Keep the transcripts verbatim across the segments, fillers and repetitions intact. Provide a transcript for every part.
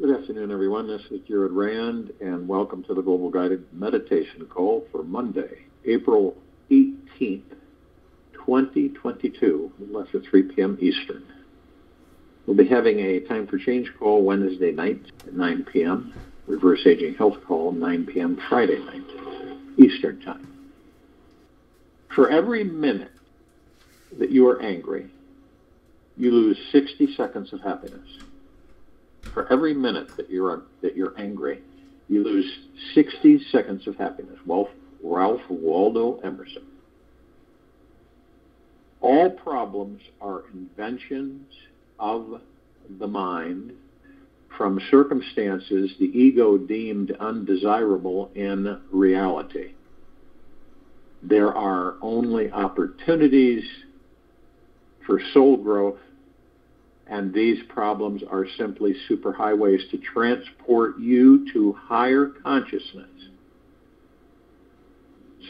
Good afternoon, everyone. This is Jared Rand, and welcome to the Global Guided Meditation Call for Monday, April eighteenth, twenty twenty-two, unless it's three p m Eastern. We'll be having a Time for Change call Wednesday night at nine p m, Reverse Aging Health call nine p m Friday night, Eastern Time. For every minute that you are angry, you lose sixty seconds of happiness. For every minute that you're that you're angry, you lose sixty seconds of happiness. Well, Ralph Waldo Emerson. All problems are inventions of the mind from circumstances the ego deemed undesirable in reality. There are only opportunities for soul growth, and these problems are simply superhighways to transport you to higher consciousness.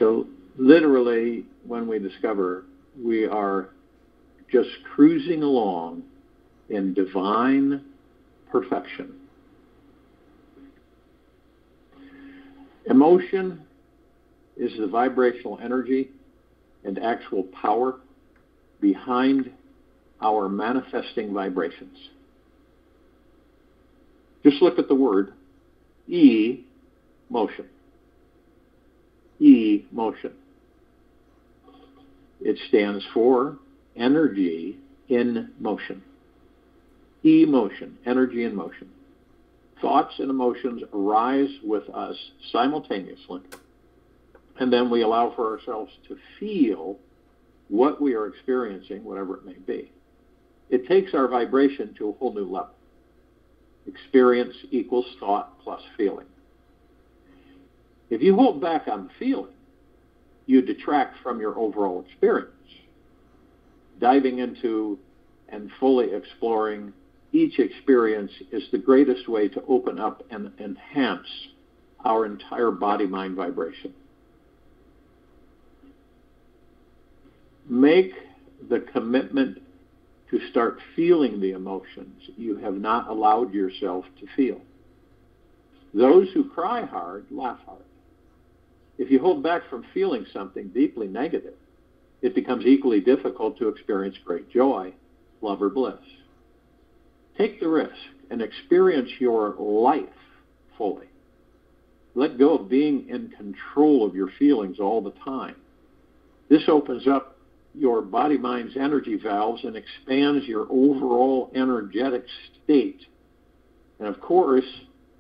So literally, when we discover we are just cruising along in divine perfection. Emotion is the vibrational energy and actual power behind our manifesting vibrations. Just look at the word E, motion. E, motion. It stands for energy in motion. E, motion, energy in motion. Thoughts and emotions arise with us simultaneously, and then we allow for ourselves to feel what we are experiencing, whatever it may be. It takes our vibration to a whole new level. Experience equals thought plus feeling. If you hold back on feeling, you detract from your overall experience. Diving into and fully exploring each experience is the greatest way to open up and enhance our entire body-mind vibration. Make the commitment to start feeling the emotions you have not allowed yourself to feel. Those who cry hard, laugh hard. If you hold back from feeling something deeply negative, it becomes equally difficult to experience great joy, love, or bliss. Take the risk and experience your life fully. Let go of being in control of your feelings all the time. This opens up your body-mind's energy valves and expands your overall energetic state. And of course,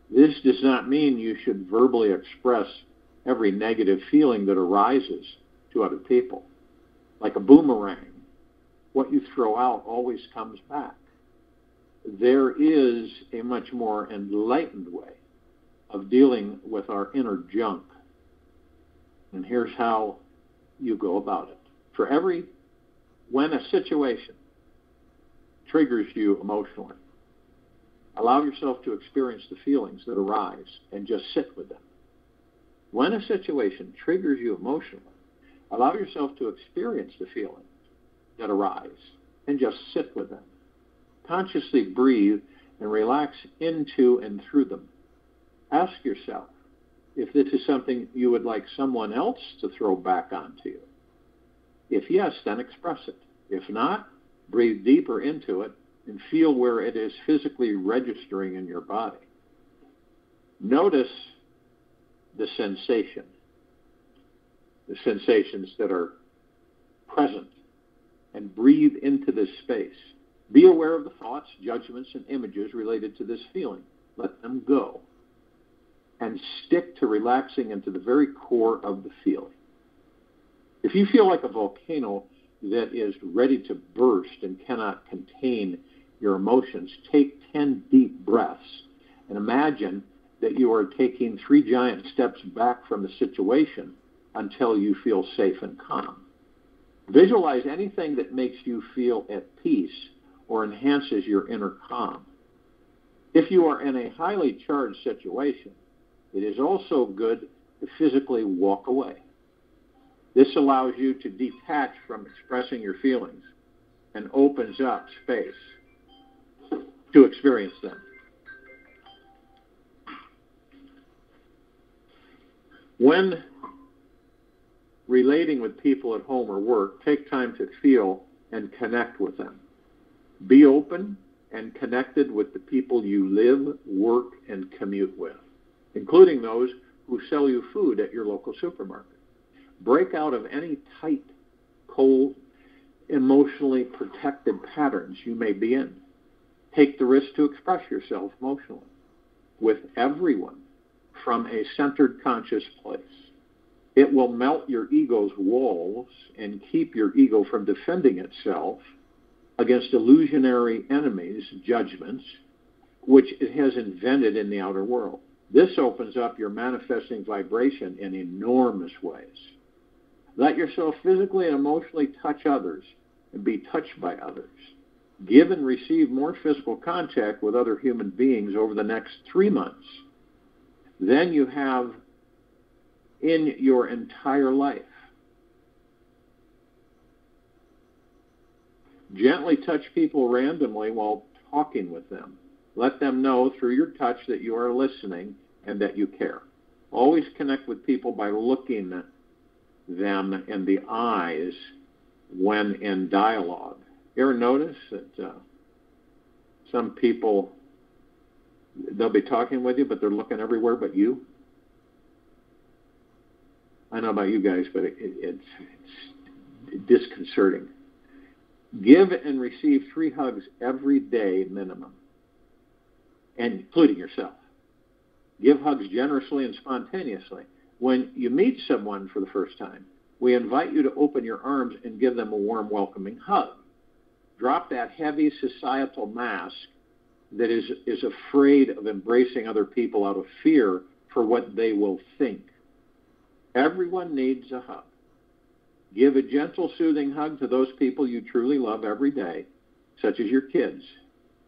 this does not mean you should verbally express every negative feeling that arises to other people. Like a boomerang, what you throw out always comes back. There is a much more enlightened way of dealing with our inner junk. And here's how you go about it. For every, when a situation triggers you emotionally, allow yourself to experience the feelings that arise and just sit with them. When a situation triggers you emotionally, allow yourself to experience the feelings that arise and just sit with them. Consciously breathe and relax into and through them. Ask yourself if this is something you would like someone else to throw back onto you. If yes, then express it. If not, breathe deeper into it and feel where it is physically registering in your body. Notice the sensation, the sensations that are present, and breathe into this space. Be aware of the thoughts, judgments, and images related to this feeling. Let them go. And stick to relaxing into the very core of the feeling. If you feel like a volcano that is ready to burst and cannot contain your emotions, take ten deep breaths and imagine that you are taking three giant steps back from the situation until you feel safe and calm. Visualize anything that makes you feel at peace or enhances your inner calm. If you are in a highly charged situation, it is also good to physically walk away. This allows you to detach from expressing your feelings and opens up space to experience them. When relating with people at home or work, take time to feel and connect with them. Be open and connected with the people you live, work, and commute with, including those who sell you food at your local supermarket. Break out of any tight, cold, emotionally protected patterns you may be in. Take the risk to express yourself emotionally with everyone from a centered, conscious place. It will melt your ego's walls and keep your ego from defending itself against illusionary enemies' judgments, which it has invented in the outer world. This opens up your manifesting vibration in enormous ways. Let yourself physically and emotionally touch others and be touched by others. Give and receive more physical contact with other human beings over the next three months than you have in your entire life. Gently touch people randomly while talking with them. Let them know through your touch that you are listening and that you care. Always connect with people by looking them in the eyes when in dialogue. You ever notice that uh, some people, they'll be talking with you, but they're looking everywhere but you? I don't know about you guys, but it, it, it's, it's disconcerting. Give and receive three hugs every day minimum, and including yourself. Give hugs generously and spontaneously. When you meet someone for the first time, we invite you to open your arms and give them a warm, welcoming hug. Drop that heavy societal mask that is, is afraid of embracing other people out of fear for what they will think. Everyone needs a hug. Give a gentle, soothing hug to those people you truly love every day, such as your kids,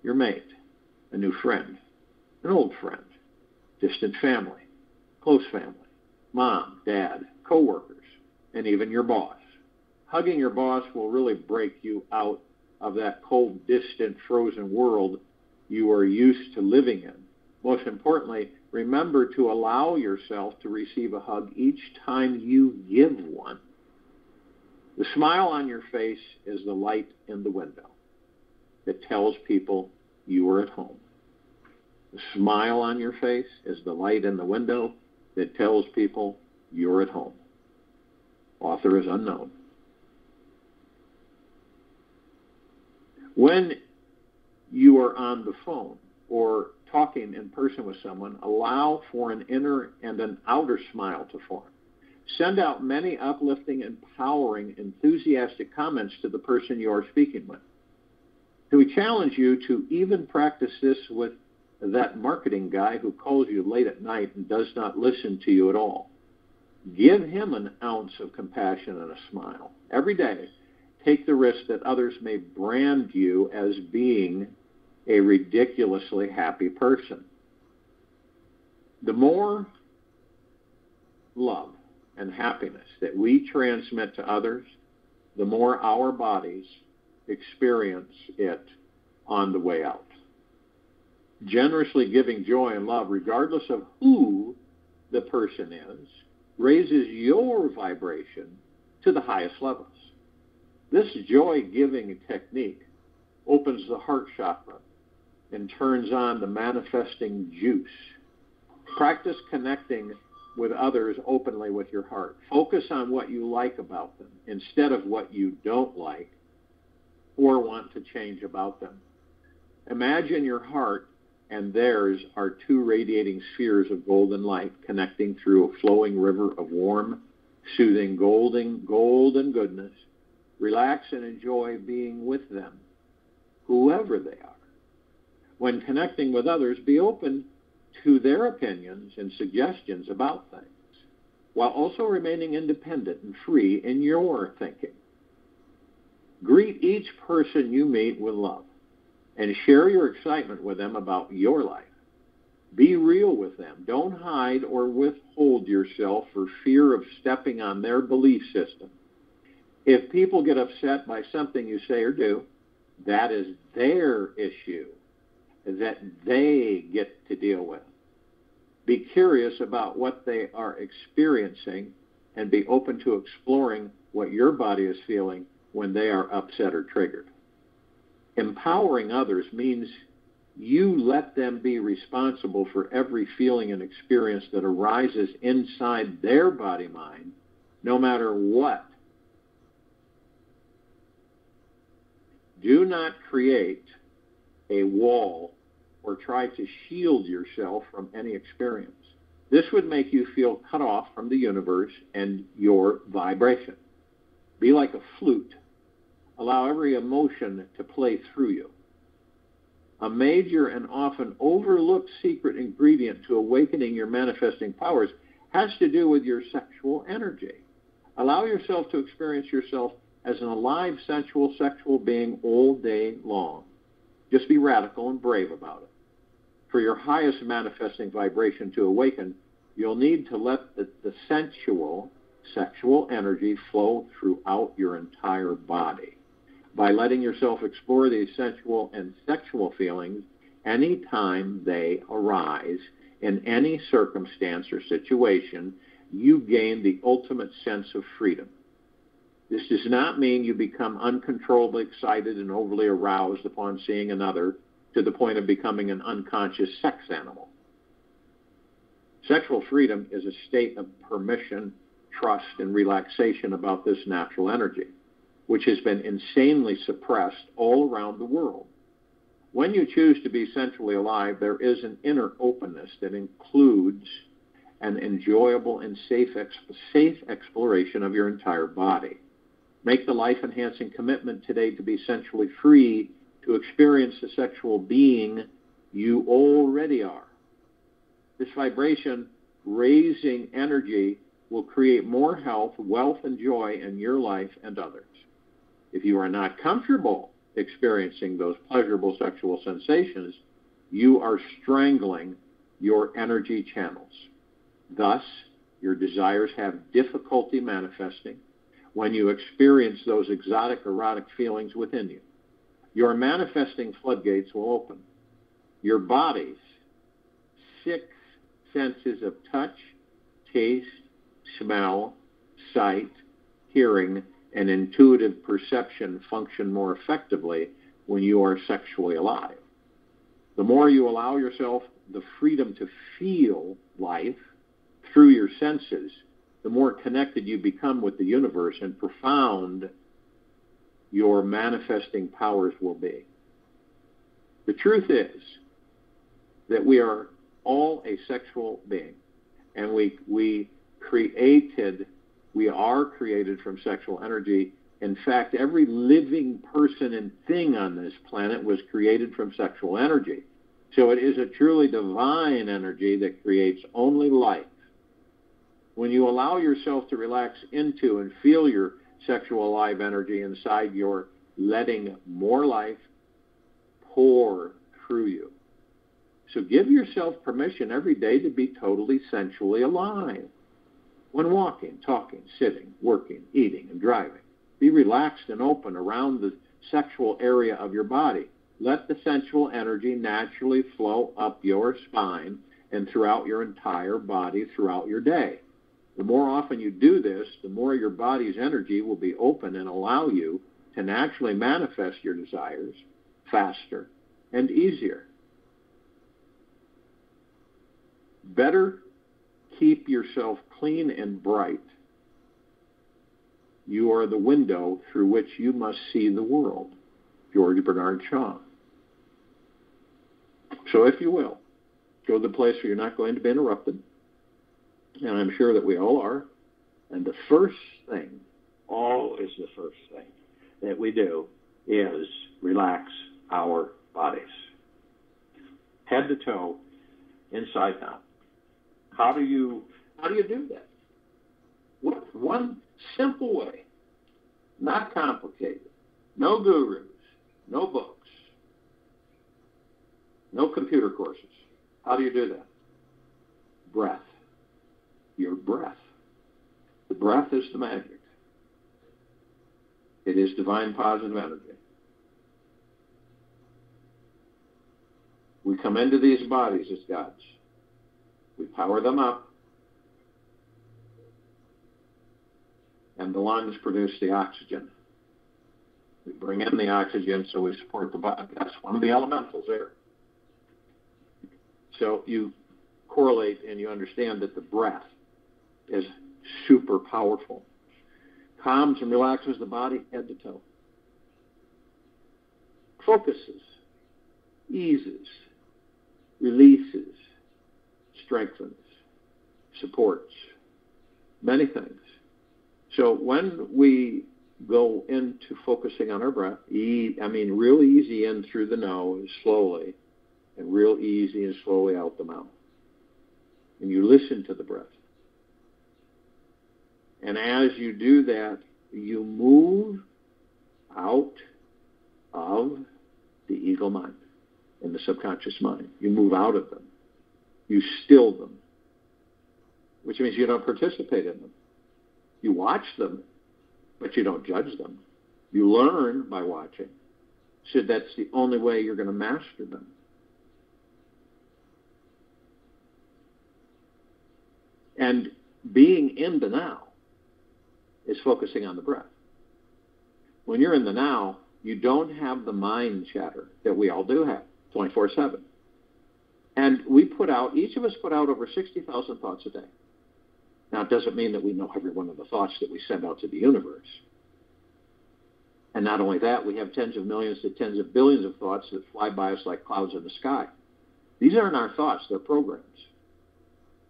your mate, a new friend, an old friend, distant family, close family, mom, dad, coworkers, and even your boss. Hugging your boss will really break you out of that cold, distant, frozen world you are used to living in. Most importantly, remember to allow yourself to receive a hug each time you give one. The smile on your face is the light in the window that tells people you are at home. The smile on your face is the light in the window that tells people you're at home. Author is unknown. When you are on the phone or talking in person with someone, allow for an inner and an outer smile to form. Send out many uplifting, empowering, enthusiastic comments to the person you are speaking with. So we challenge you to even practice this with that marketing guy who calls you late at night and does not listen to you at all. Give him an ounce of compassion and a smile. Every day, take the risk that others may brand you as being a ridiculously happy person. The more love and happiness that we transmit to others, the more our bodies experience it on the way out. Generously giving joy and love, regardless of who the person is, raises your vibration to the highest levels. This joy-giving technique opens the heart chakra and turns on the manifesting juice. Practice connecting with others openly with your heart. Focus on what you like about them instead of what you don't like or want to change about them. Imagine your heart and theirs are two radiating spheres of golden light connecting through a flowing river of warm, soothing, golden, golden goodness. Relax and enjoy being with them, whoever they are. When connecting with others, be open to their opinions and suggestions about things, while also remaining independent and free in your thinking. Greet each person you meet with love, and share your excitement with them about your life. Be real with them. Don't hide or withhold yourself for fear of stepping on their belief system. If people get upset by something you say or do, that is their issue that they get to deal with. Be curious about what they are experiencing and be open to exploring what your body is feeling when they are upset or triggered. Empowering others means you let them be responsible for every feeling and experience that arises inside their body-mind, no matter what. Do not create a wall or try to shield yourself from any experience. This would make you feel cut off from the universe and your vibration. Be like a flute. Allow every emotion to play through you. A major and often overlooked secret ingredient to awakening your manifesting powers has to do with your sexual energy. Allow yourself to experience yourself as an alive, sensual, sexual being all day long. Just be radical and brave about it. For your highest manifesting vibration to awaken, you'll need to let the, the sensual, sexual energy flow throughout your entire body. By letting yourself explore these sensual and sexual feelings anytime they arise, in any circumstance or situation, you gain the ultimate sense of freedom. This does not mean you become uncontrollably excited and overly aroused upon seeing another to the point of becoming an unconscious sex animal. Sexual freedom is a state of permission, trust, and relaxation about this natural energy, which has been insanely suppressed all around the world. When you choose to be sensually alive, there is an inner openness that includes an enjoyable and safe, ex- safe exploration of your entire body. Make the life-enhancing commitment today to be sensually free, to experience the sexual being you already are. This vibration-raising energy will create more health, wealth, and joy in your life and others. If you are not comfortable experiencing those pleasurable sexual sensations, you are strangling your energy channels. Thus, your desires have difficulty manifesting when you experience those exotic, erotic feelings within you. Your manifesting floodgates will open. Your body's six senses of touch, taste, smell, sight, hearing, and intuitive perception function more effectively when you are sexually alive. The more you allow yourself the freedom to feel life through your senses, the more connected you become with the universe and profound your manifesting powers will be. The truth is that we are all a sexual being, and we we created, we are created from sexual energy. In fact, every living person and thing on this planet was created from sexual energy. So it is a truly divine energy that creates only life. When you allow yourself to relax into and feel your sexual life energy inside, you're letting more life pour through you. So give yourself permission every day to be totally sensually alive. When walking, talking, sitting, working, eating, and driving, be relaxed and open around the sexual area of your body. Let the sensual energy naturally flow up your spine and throughout your entire body throughout your day. The more often you do this, the more your body's energy will be open and allow you to naturally manifest your desires faster and easier. Better keep yourself clean and bright. You are the window through which you must see the world. George Bernard Shaw. So if you will, go to the place where you're not going to be interrupted. And I'm sure that we all are. And the first thing, always the first thing that we do is relax our bodies. Head to toe, inside out. How do you how do you do that? What one simple way, not complicated, no gurus, no books, no computer courses. How do you do that? Breath. Your breath. The breath is the magic. It is divine positive energy. We come into these bodies as gods. We power them up, and the lungs produce the oxygen. We bring in the oxygen, so we support the body. That's one of the elementals there. So you correlate and you understand that the breath is super powerful. Calms and relaxes the body head to toe. Focuses, eases, releases, strengthens, supports, many things. So when we go into focusing on our breath, e- I mean real easy in through the nose, slowly, and real easy and slowly out the mouth. And you listen to the breath. And as you do that, you move out of the ego mind and the subconscious mind. You move out of them. You still them, which means you don't participate in them. You watch them, but you don't judge them. You learn by watching. So that's the only way you're going to master them. And being in the now is focusing on the breath. When you're in the now, you don't have the mind chatter that we all do have, twenty-four seven. And we put out, each of us put out over sixty thousand thoughts a day. Now, it doesn't mean that we know every one of the thoughts that we send out to the universe. And not only that, we have tens of millions to tens of billions of thoughts that fly by us like clouds in the sky. These aren't our thoughts, they're programs.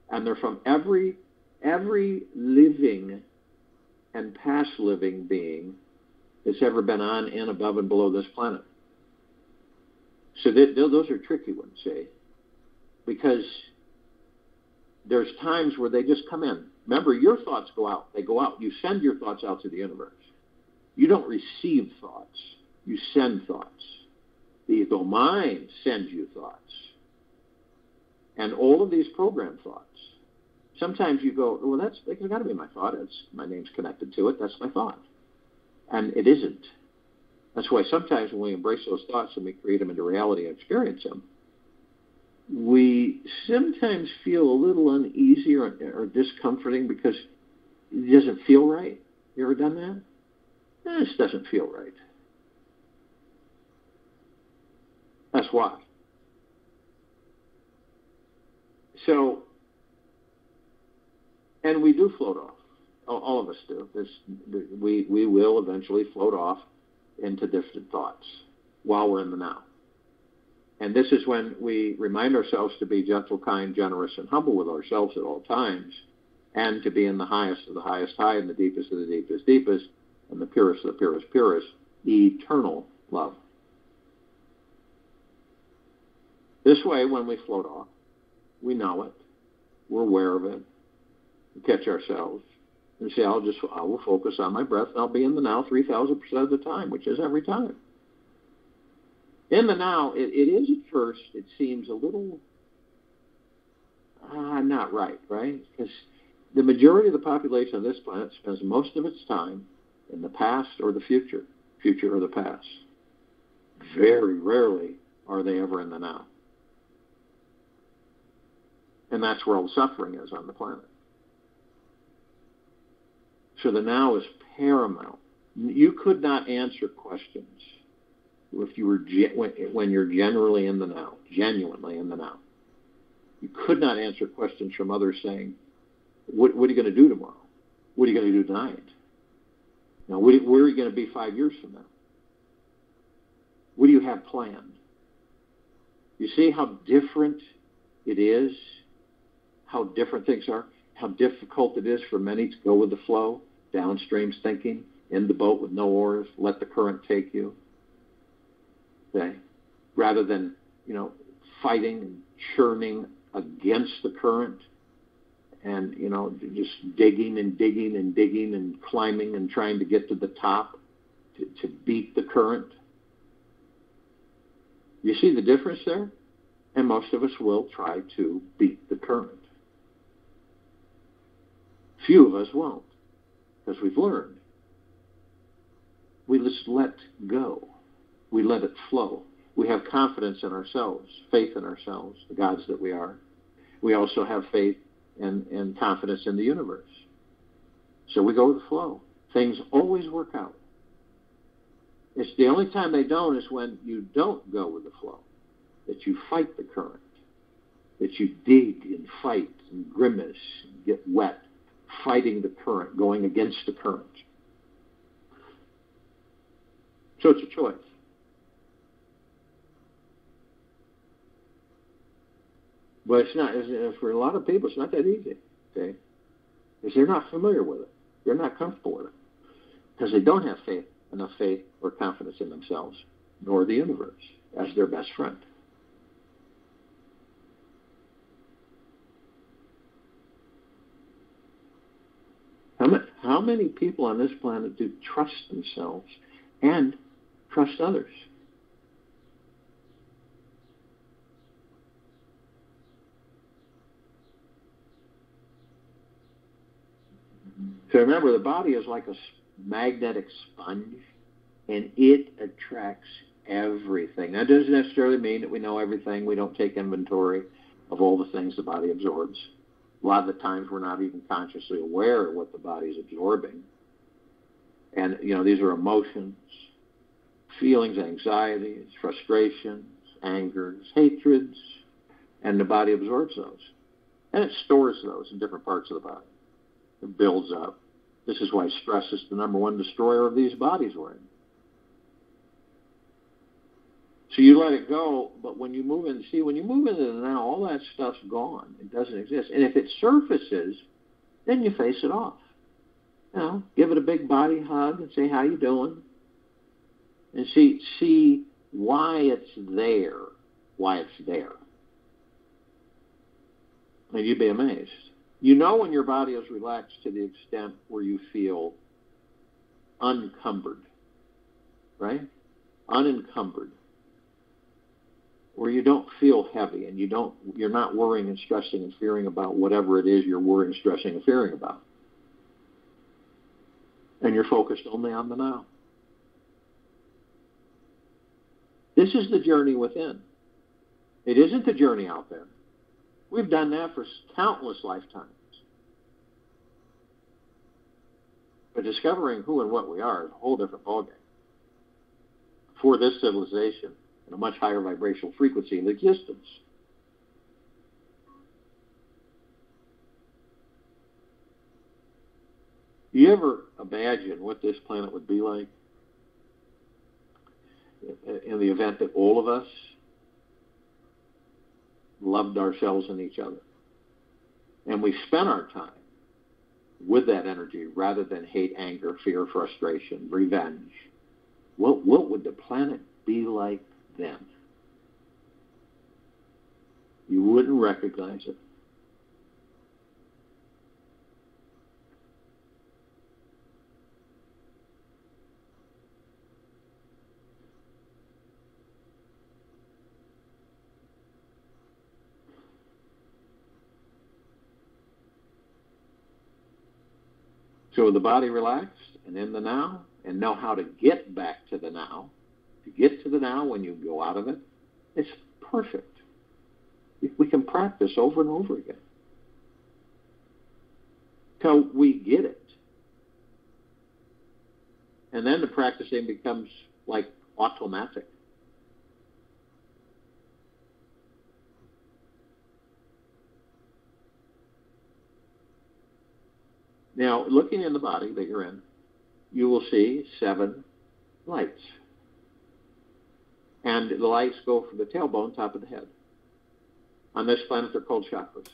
And they're from every, every living and past living being that's ever been on, in, above, and below this planet. So they, those are tricky ones, see? Because there's times where they just come in. Remember, your thoughts go out. They go out. You send your thoughts out to the universe. You don't receive thoughts. You send thoughts. The ego mind sends you thoughts. And all of these program thoughts. Sometimes you go, well, that's, that's got to be my thought. It's, my name's connected to it. That's my thought. And it isn't. That's why sometimes when we embrace those thoughts and we create them into reality and experience them, we sometimes feel a little uneasy or, or discomforting because it doesn't feel right. You ever done that? This doesn't feel right. That's why. So, and we do float off. All of us do. This, we, we will eventually float off into distant thoughts while we're in the now. And this is when we remind ourselves to be gentle, kind, generous, and humble with ourselves at all times, and to be in the highest of the highest high, and the deepest of the deepest deepest, and the purest of the purest purest, eternal love. This way, when we float off, we know it, we're aware of it, we catch ourselves, and say, I'll just, I will focus on my breath, and I'll be in the now three thousand percent of the time, which is every time. In the now, it, it is at first, it seems a little uh, not right, right? Because the majority of the population of this planet spends most of its time in the past or the future, future or the past. Very rarely are they ever in the now. And that's where all the suffering is on the planet. So the now is paramount. You could not answer questions if you were ge- when, when you're generally in the now, genuinely in the now. You could not answer questions from others saying, what, what are you going to do tomorrow? What are you going to do tonight? Now, what, where are you going to be five years from now? What do you have planned? You see how different it is, how different things are, how difficult it is for many to go with the flow, downstream's thinking, in the boat with no oars, let the current take you. Day, rather than, you know, fighting and churning against the current and, you know, just digging and digging and digging and climbing and trying to get to the top to, to beat the current. You see the difference there? And most of us will try to beat the current. Few of us won't, because we've learned. We just let go. We let it flow. We have confidence in ourselves, faith in ourselves, the gods that we are. we also have faith and, and confidence in the universe. So we go with the flow. Things always work out. It's the only time they don't is when you don't go with the flow, that you fight the current, that you dig and fight and grimace and get wet, fighting the current, going against the current. So it's a choice. But it's not, it's, for a lot of people, it's not that easy, okay? Because they're not familiar with it. They're not comfortable with it. Because they don't have faith, enough faith or confidence in themselves, nor the universe, as their best friend. How many, how many people on this planet do trust themselves and trust others? So remember, the body is like a magnetic sponge, and it attracts everything. That doesn't necessarily mean that we know everything. We don't take inventory of all the things the body absorbs. A lot of the times we're not even consciously aware of what the body is absorbing. And, you know, these are emotions, feelings, anxieties, frustrations, angers, hatreds, and the body absorbs those. And it stores those in different parts of the body. It builds up. This is why stress is the number one destroyer of these bodies we're in. So you let it go, but when you move in, see, when you move into the now, all that stuff's gone. It doesn't exist. And if it surfaces, then you face it off. You know, give it a big body hug and say, how you doing? And see, see why it's there, why it's there. And you'd be amazed. You know when your body is relaxed to the extent where you feel uncumbered, right? Unencumbered. Where you don't feel heavy and you don't, you're not worrying and stressing and fearing about whatever it is you're worrying, stressing, and fearing about. And you're focused only on the now. This is the journey within. It isn't the journey out there. We've done that for countless lifetimes. But discovering who and what we are is a whole different ballgame. For this civilization, and a much higher vibrational frequency of existence. Do you ever imagine what this planet would be like in the event that all of us loved ourselves and each other, and we spent our time with that energy rather than hate, anger, fear, frustration, revenge? What what would the planet be like then? You wouldn't recognize it. So the body relaxed and in the now, and know how to get back to the now. To get to the now when you go out of it, it's perfect. We can practice over and over again till we get it. And then the practicing becomes like automatic. Now, looking in the body that you're in, you will see seven lights. And the lights go from the tailbone, top of the head. On this planet, they're called chakras.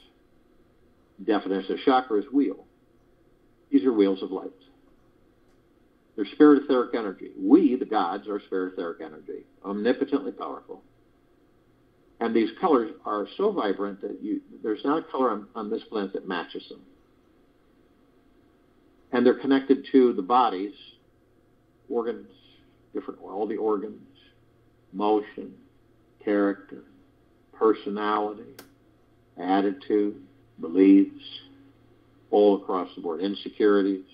Definition of chakra is wheel. These are wheels of light. They're spirit etheric energy. We, the gods, are spirit etheric energy, omnipotently powerful. And these colors are so vibrant that you, there's not a color on, on this planet that matches them. And they're connected to the bodies, organs, different, all the organs, motion, character, personality, attitude, beliefs, all across the board, insecurities.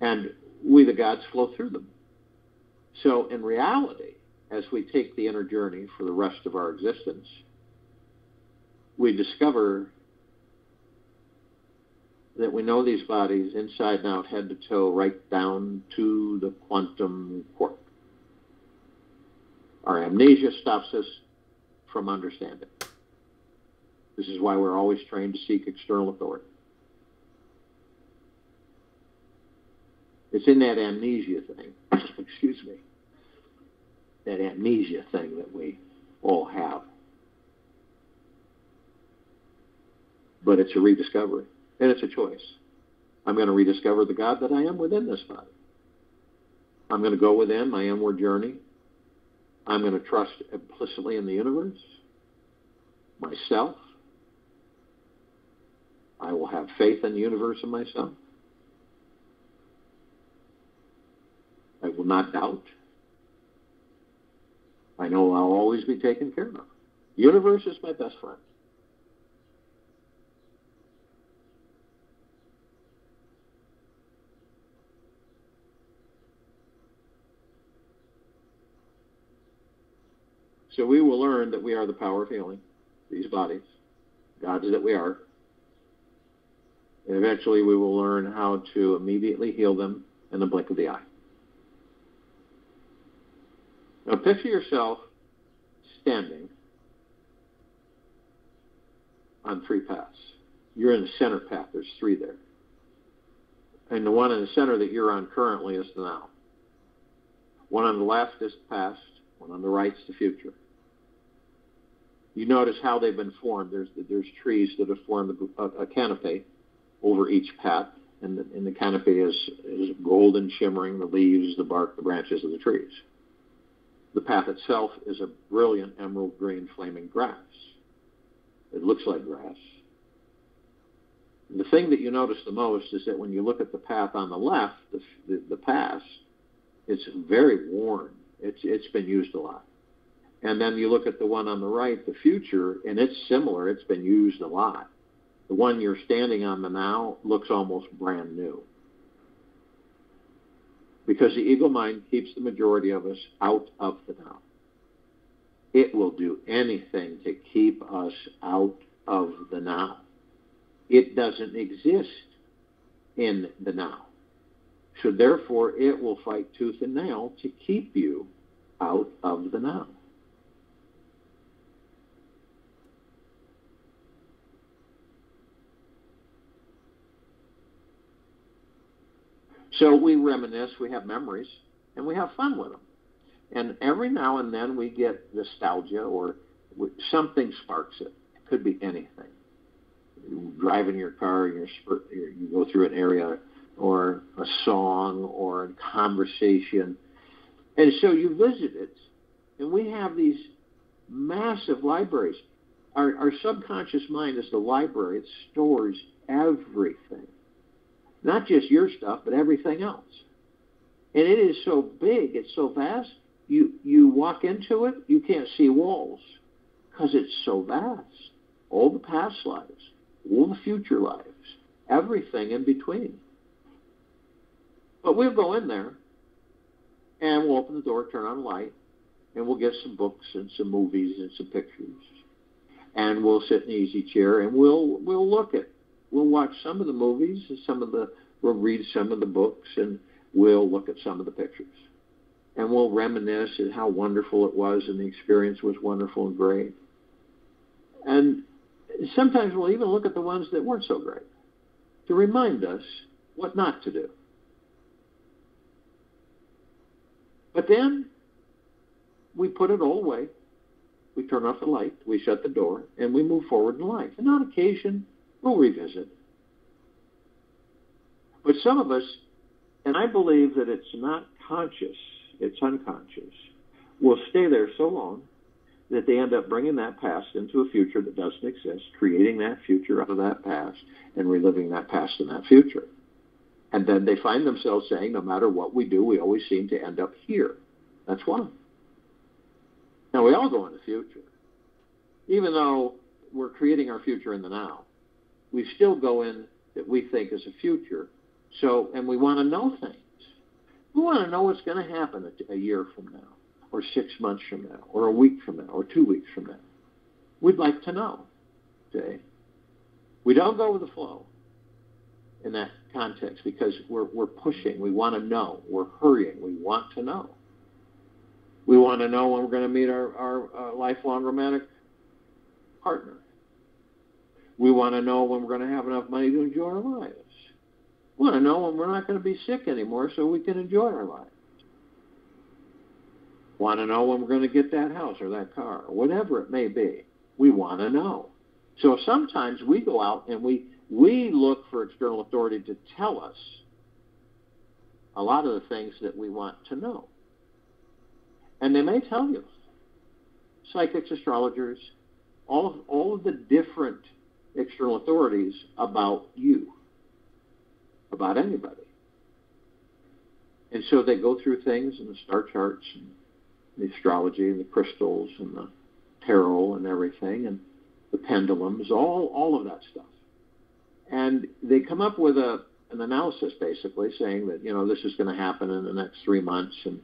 And we, the gods, flow through them. So in reality, as we take the inner journey for the rest of our existence, we discover that we know these bodies inside and out, head to toe, right down to the quantum quark. Our amnesia stops us from understanding. This is why we're always trained to seek external authority. It's in that amnesia thing, excuse me, that amnesia thing that we all have. But it's a rediscovery, and it's a choice. I'm going to rediscover the God that I am within this body. I'm going to go within my inward journey. I'm going to trust implicitly in the universe, myself. I will have faith in the universe and myself. I will not doubt. I know I'll always be taken care of. Universe is my best friend. So we will learn that we are the power of healing, these bodies, gods that we are. And eventually we will learn how to immediately heal them in the blink of the eye. Now picture yourself standing on three paths. You're in the center path. There's three there. And the one in the center that you're on currently is the now. One on the left is the past. One on the right is the future. You notice how they've been formed. There's, there's trees that have formed a, a canopy over each path. And the, and the canopy is, is golden, shimmering, the leaves, the bark, the branches of the trees. The path itself is a brilliant emerald green flaming grass. It looks like grass. And the thing that you notice the most is that when you look at the path on the left, the, the, the past, it's very worn. It's, it's been used a lot. And then you look at the one on the right, the future, and it's similar. It's been used a lot. The one you're standing on the now looks almost brand new. Because the ego mind keeps the majority of us out of the now. It will do anything to keep us out of the now. It doesn't exist in the now. So therefore, it will fight tooth and nail to keep you out of the now. So we reminisce, we have memories, and we have fun with them. And every now and then we get nostalgia or something sparks it. It could be anything. You drive in your car, you're, you go through an area, or a song, or a conversation. And so you visit it. And we have these massive libraries. Our, our subconscious mind is the library. It stores everything. Not just your stuff, but everything else. And it is so big, it's so vast, you, you walk into it, you can't see walls, because it's so vast. All the past lives, all the future lives, everything in between. But we'll go in there, and we'll open the door, turn on a light, and we'll get some books and some movies and some pictures. And we'll sit in an easy chair, and we'll, we'll look at, we'll watch some of the movies, and some of the, we'll read some of the books, and we'll look at some of the pictures. And we'll reminisce at how wonderful it was, and the experience was wonderful and great. And sometimes we'll even look at the ones that weren't so great to remind us what not to do. But then we put it all away. We turn off the light, we shut the door, and we move forward in life. And on occasion, we'll revisit. But some of us, and I believe that it's not conscious, it's unconscious, will stay there so long that they end up bringing that past into a future that doesn't exist, creating that future out of that past, and reliving that past in that future. And then they find themselves saying, no matter what we do, we always seem to end up here. That's why. Now, we all go in the future. Even though we're creating our future in the now, we still go in that we think is a future. So, and we want to know things. We want to know what's going to happen a, a year from now, or six months from now, or a week from now, or two weeks from now. We'd like to know. Okay? We don't go with the flow in that context because we're, we're pushing. We want to know. We're hurrying. We want to know. We want to know when we're going to meet our, our uh, lifelong romantic partner. We want to know when we're going to have enough money to enjoy our lives. We want to know when we're not going to be sick anymore so we can enjoy our lives. Want to know when we're going to get that house or that car or whatever it may be. We want to know. So sometimes we go out and we, we look for external authority to tell us a lot of the things that we want to know. And they may tell you. Psychics, astrologers, all of, all of the different external authorities about you, about anybody. And so they go through things in the star charts and the astrology and the crystals and the tarot and everything and the pendulums, all, all of that stuff. And they come up with a, an analysis basically saying that, you know, this is going to happen in the next three months and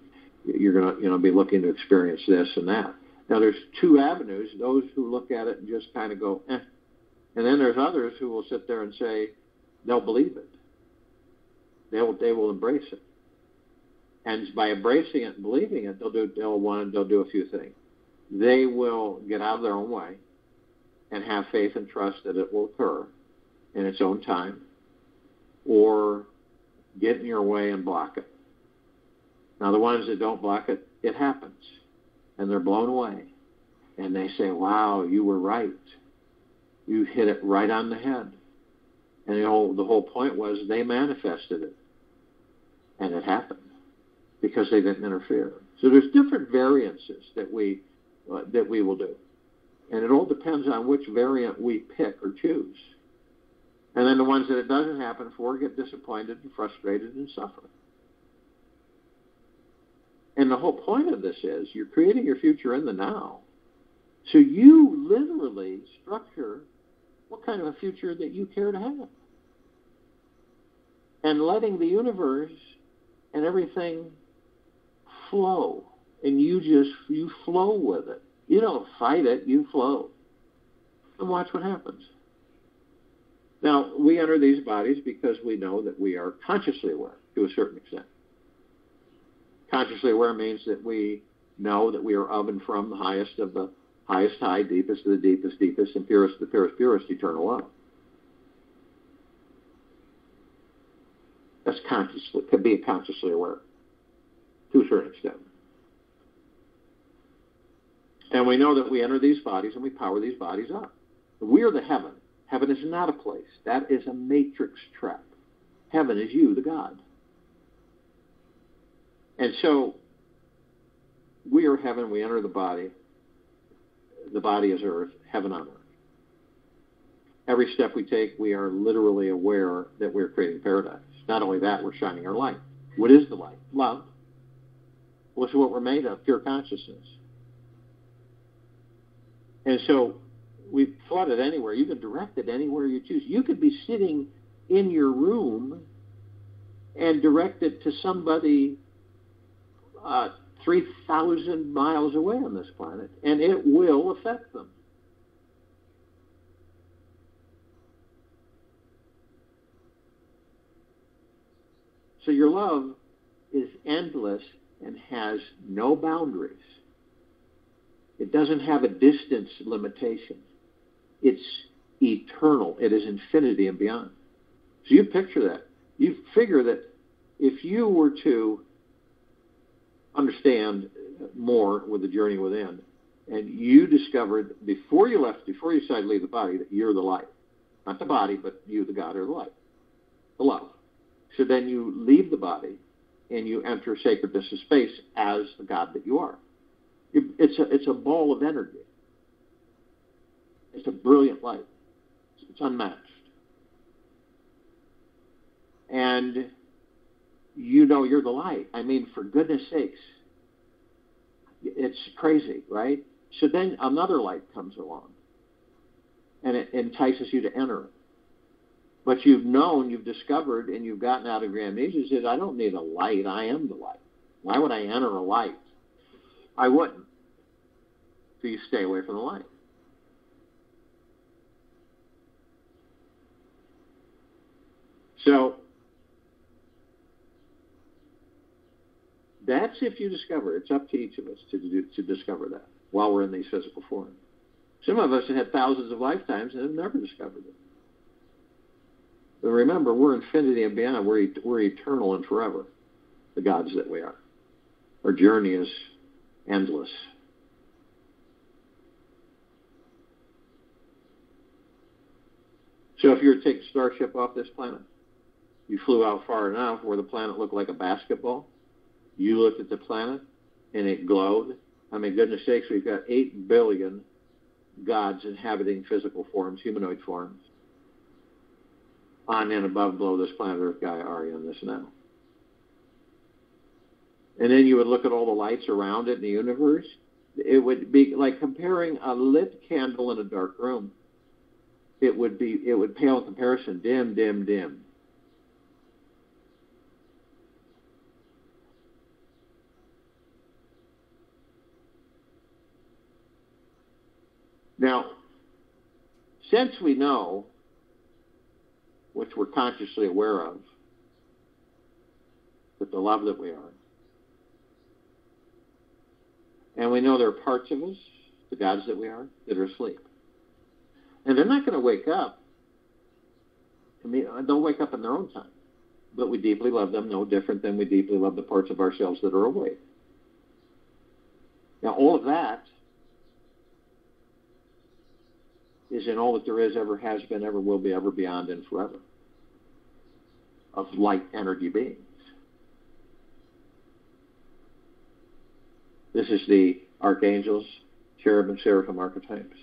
you're going to, you know, be looking to experience this and that. Now, there's two avenues, those who look at it and just kind of go, eh. And then there's others who will sit there and say they'll believe it. They will, they will embrace it. And by embracing it and believing it, they'll do, they'll want, they'll do a few things. They will get out of their own way and have faith and trust that it will occur in its own time, or get in your way and block it. Now, the ones that don't block it, it happens, and they're blown away. And they say, wow, you were right. You hit it right on the head. And the whole, the whole point was they manifested it, and it happened. Because they didn't interfere. So there's different variances that we uh, that we will do, and it all depends on which variant we pick or choose. And then the ones that it doesn't happen for get disappointed and frustrated and suffer. And the whole point of this is you're creating your future in the now, so you literally structure what kind of a future that you care to have, and letting the universe and everything flow, and you just, you flow with it. You don't fight it, you flow. And watch what happens. Now, we enter these bodies because we know that we are consciously aware, to a certain extent. Consciously aware means that we know that we are of and from the highest of the highest high, deepest of the deepest, deepest, and purest of the purest, purest, eternal love. That's consciously, could be consciously aware to a certain extent. And we know that we enter these bodies and we power these bodies up. We are the heaven. Heaven is not a place. That is a matrix trap. Heaven is you, the God. And so we are heaven. We enter the body. The body is earth, heaven on earth. Every step we take, we are literally aware that we're creating paradise. Not only that, we're shining our light. What is the light? Love. Which is what we're made of, pure consciousness. And so we flood it anywhere. You can direct it anywhere you choose. You could be sitting in your room and direct it to somebody uh, three thousand miles away on this planet, and it will affect them. So your love is endless and has no boundaries. It doesn't have a distance limitation. It's eternal. It is infinity and beyond. So you picture that. You figure that if you were to understand more with the journey within, and you discovered before you left, before you decided to leave the body, that you're the light. Not the body, but you, the God, are the light. The love. So then you leave the body and you enter sacredness of space as the God that you are. It's a, it's a ball of energy. It's a brilliant light. It's unmatched. And you know you're the light. I mean, for goodness sakes, it's crazy, right? So then another light comes along and it entices you to enter it. But you've known, you've discovered, and you've gotten out of your amnesia is, I don't need a light. I am the light. Why would I enter a light? I wouldn't. So you stay away from the light. So that's if you discover. It's up to each of us to, do, to discover that while we're in these physical forms. Some of us have had thousands of lifetimes and have never discovered it. But remember, we're infinity and beyond. We're, we're eternal and forever, the gods that we are. Our journey is endless. So if you were to take the starship off this planet, you flew out far enough where the planet looked like a basketball. You looked at the planet, and it glowed. I mean, goodness sakes, we've got eight billion gods inhabiting physical forms, humanoid forms, on and above and below this planet Earth, Gaia, Ari, on this now. And then you would look at all the lights around it in the universe. It would be like comparing a lit candle in a dark room. It would be, it would pale in comparison, dim, dim, dim. Now, since we know, which we're consciously aware of, that the love that we are, and we know there are parts of us, the gods that we are, that are asleep. And they're not going to wake up. I mean, they'll wake up in their own time. But we deeply love them, no different than we deeply love the parts of ourselves that are awake. Now, all of that is in all that there is, ever has been, ever will be, ever beyond, and forever, of light energy beings. This is the archangels, cherub and seraphim archetypes.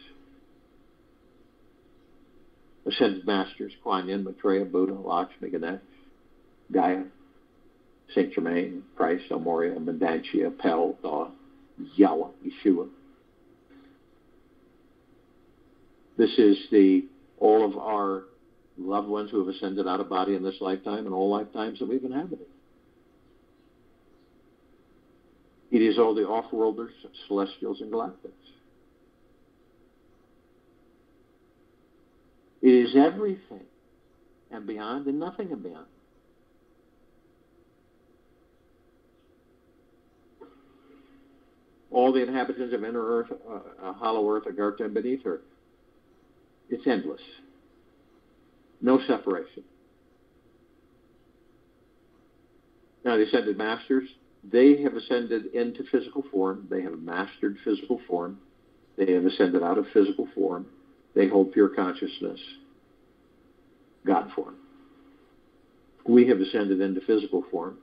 Ascended masters, Kuan Yin, Maitreya, Buddha, Lakshmi, Ganesh, Gaia, Saint Germain, Christ, El Morya, Mendantia, Pel, Daw, Yawa, Yeshua. This is the all of our loved ones who have ascended out of body in this lifetime and all lifetimes that we've inhabited. It is all the off-worlders, celestials, and galactics. It is everything and beyond and nothing and beyond. All the inhabitants of inner earth, uh, hollow earth, Agartha, and beneath earth. It's endless. No separation. Now, the ascended masters, they have ascended into physical form. They have mastered physical form. They have ascended out of physical form. They hold pure consciousness, God form. We have ascended into physical form.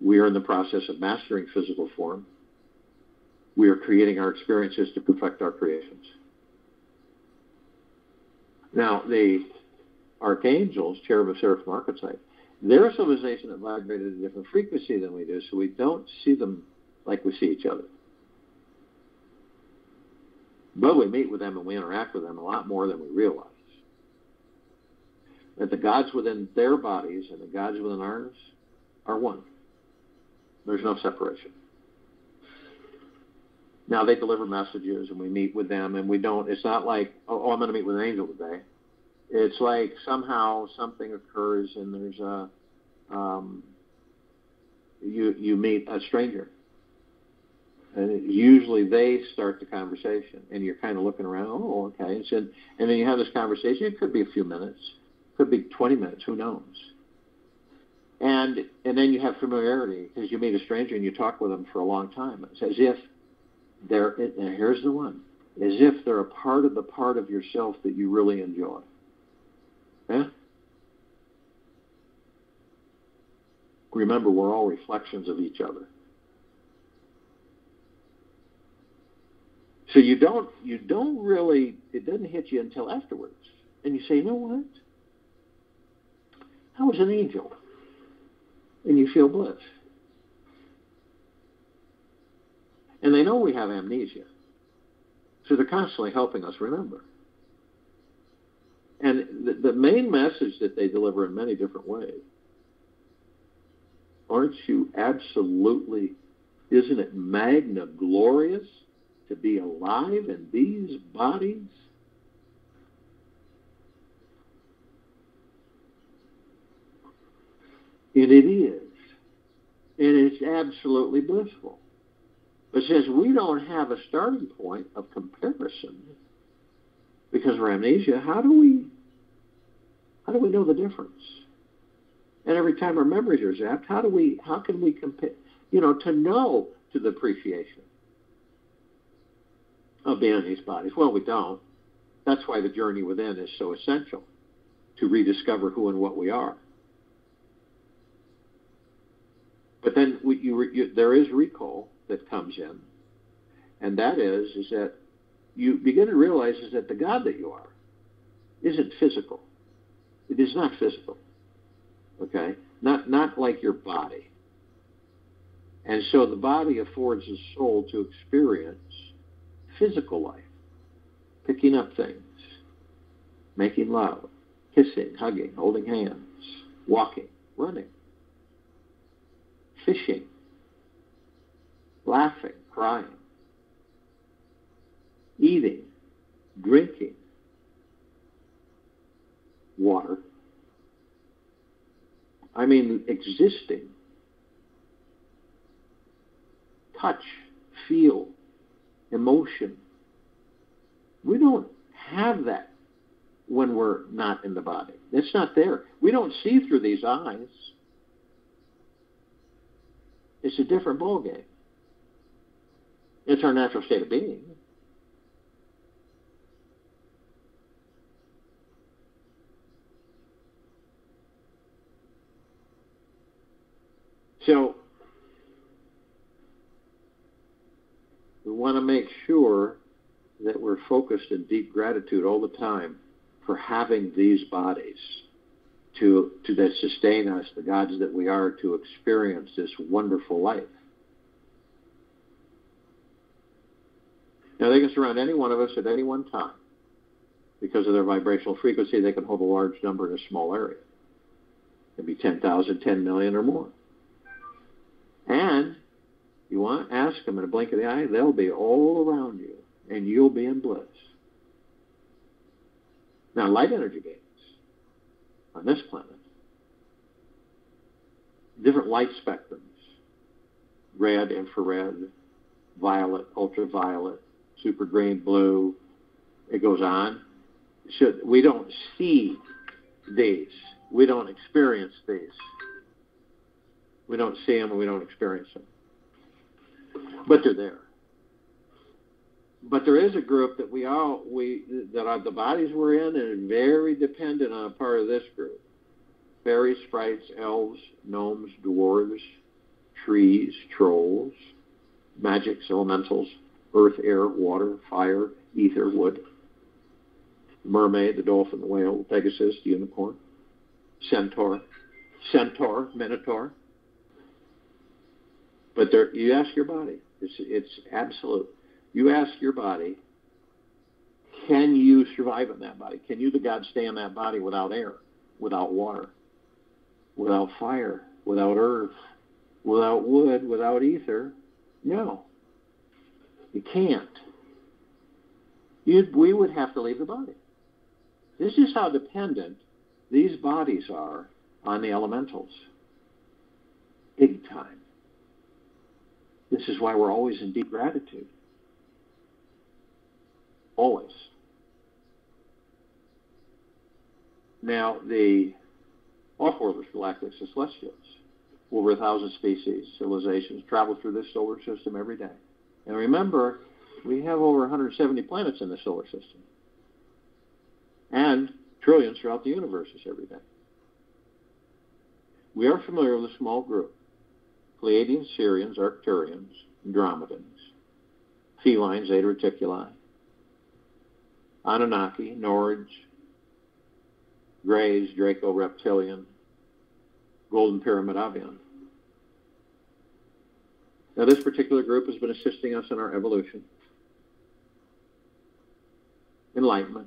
We are in the process of mastering physical form. We are creating our experiences to perfect our creations. Now, the archangels, cherubim, seraphim archetype, they're a civilization that vibrated at a different frequency than we do, so we don't see them like we see each other. But we meet with them and we interact with them a lot more than we realize. That the gods within their bodies and the gods within ours are one. There's no separation. Now, they deliver messages and we meet with them, and we don't, it's not like, oh, oh I'm going to meet with an angel today. It's like somehow something occurs and there's a, um, you, you meet a stranger. And usually they start the conversation, and you're kind of looking around, oh, okay. And, so, and then you have this conversation. It could be a few minutes. Could be twenty minutes. Who knows? And, and then you have familiarity because you meet a stranger and you talk with them for a long time. It's as if they're, and here's the one, as if they're a part of the part of yourself that you really enjoy. Yeah? Remember, we're all reflections of each other. So you don't, you don't really, it doesn't hit you until afterwards. And you say, you know what? I was an angel. And you feel bliss. And they know we have amnesia. So they're constantly helping us remember. And the, the main message that they deliver in many different ways, aren't you absolutely, isn't it magna glorious? To be alive in these bodies? And it is. And it's absolutely blissful. But since we don't have a starting point of comparison because of amnesia, how do we how do we know the difference? And every time our memories are zapped, how do we how can we compare, you know, to know to the appreciation of being in these bodies? Well, we don't. That's why the journey within is so essential, to rediscover who and what we are. But then we, you, you, there is recall that comes in, and that is is that you begin to realize is that the God that you are isn't physical. It is not physical, okay? Not not like your body. And so the body affords the soul to experience physical life, picking up things, making love, kissing, hugging, holding hands, walking, running, fishing, laughing, crying, eating, drinking, water. I mean, existing. Touch, feel, emotion. We don't have that when we're not in the body. It's not there. We don't see through these eyes. It's a different ballgame. It's our natural state of being. So, we want to make sure that we're focused in deep gratitude all the time for having these bodies to, to that sustain us, the gods that we are, to experience this wonderful life. Now, they can surround any one of us at any one time. Because of their vibrational frequency, they can hold a large number in a small area. Maybe ten thousand, ten million or more. And you want to ask them in a blink of the eye, they'll be all around you, and you'll be in bliss. Now, light energy gates on this planet, different light spectrums, red, infrared, violet, ultraviolet, super green, blue, it goes on. So we don't see these. We don't experience these. We don't see them and we don't experience them. But they're there. But there is a group that we all, we that are, the bodies we're in are very dependent on a part of this group. Fairies, sprites, elves, gnomes, dwarves, trees, trolls, magics, elementals, earth, air, water, fire, ether, wood, mermaid, the dolphin, the whale, Pegasus, the unicorn, centaur, centaur, minotaur. But there, you ask your body. It's, it's absolute. You ask your body, can you survive in that body? Can you, the God, stay in that body without air, without water, without fire, without earth, without wood, without ether? No. You can't. You'd, we would have to leave the body. This is how dependent these bodies are on the elementals. Big time. This is why we're always in deep gratitude. Always. Now, the off-worlders, galactics, and celestials, over a thousand species, civilizations, travel through this solar system every day. And remember, we have over one hundred seventy planets in the solar system. And trillions throughout the universes every day. We are familiar with a small group. Pleiadians, Syrians, Arcturians, Andromedans, felines, Eta Reticuli, Anunnaki, Nords, Greys, Draco, Reptilian, Golden Pyramid, Avian. Now, this particular group has been assisting us in our evolution, enlightenment,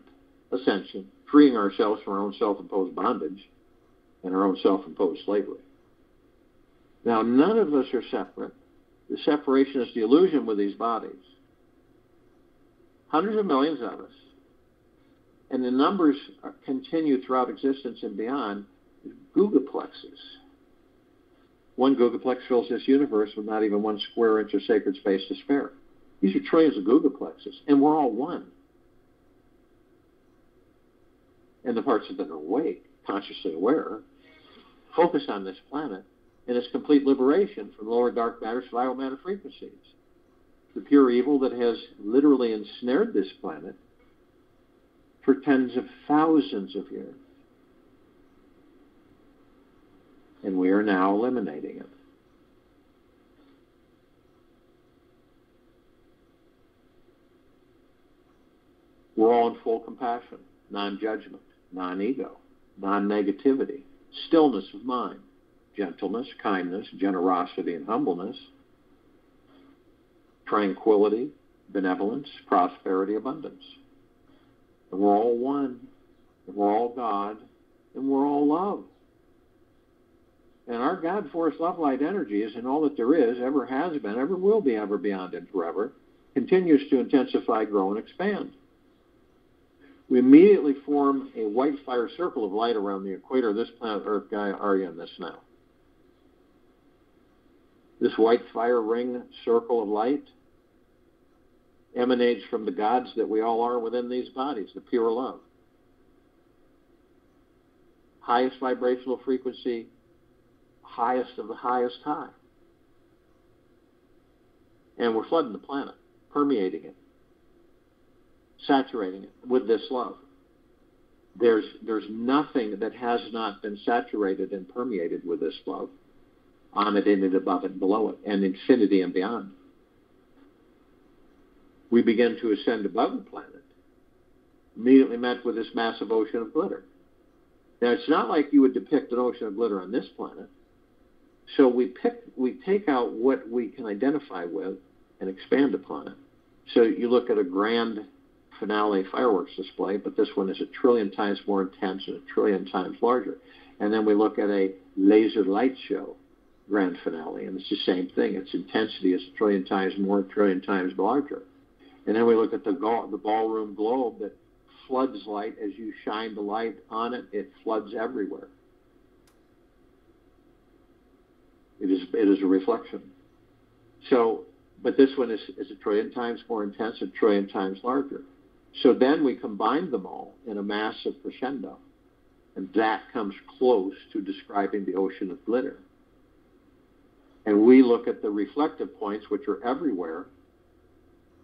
ascension, freeing ourselves from our own self-imposed bondage and our own self-imposed slavery. Now, none of us are separate. The separation is the illusion with these bodies. Hundreds of millions of us. And the numbers continue throughout existence and beyond. Gigaplexes. One gigaplex fills this universe with not even one square inch of sacred space to spare. These are trillions of gigaplexes, and we're all one. And the parts that are awake, consciously aware, focus on this planet and its complete liberation from lower dark matter, spiral matter frequencies. The pure evil that has literally ensnared this planet for tens of thousands of years. And we are now eliminating it. We're all in full compassion, non-judgment, non-ego, non-negativity, stillness of mind, gentleness, kindness, generosity, and humbleness, tranquility, benevolence, prosperity, abundance. And we're all one, and we're all God, and we're all love. And our God, force, love, light, energy is in all that there is, ever has been, ever will be, ever beyond, and forever, continues to intensify, grow, and expand. We immediately form a white fire circle of light around the equator of this planet Earth, Gaia, Arya, and this now. This white fire ring circle of light emanates from the gods that we all are within these bodies, the pure love. Highest vibrational frequency, highest of the highest high. And we're flooding the planet, permeating it, saturating it with this love. There's, there's nothing that has not been saturated and permeated with this love, on it, in it, above it, below it, and infinity and beyond. We begin to ascend above the planet, immediately met with this massive ocean of glitter. Now, it's not like you would depict an ocean of glitter on this planet. So we pick, we take out what we can identify with and expand upon it. So you look at a grand finale fireworks display, but this one is a trillion times more intense and a trillion times larger. And then we look at a laser light show grand finale, and it's the same thing. Its intensity is a trillion times more, a trillion times larger. And then we look at the, go- the ballroom globe that floods light. As you shine the light on it, it floods everywhere. It is, it is a reflection. So, but this one is, is a trillion times more intense, a trillion times larger. So then we combine them all in a massive crescendo. And that comes close to describing the ocean of glitter. And we look at the reflective points, which are everywhere,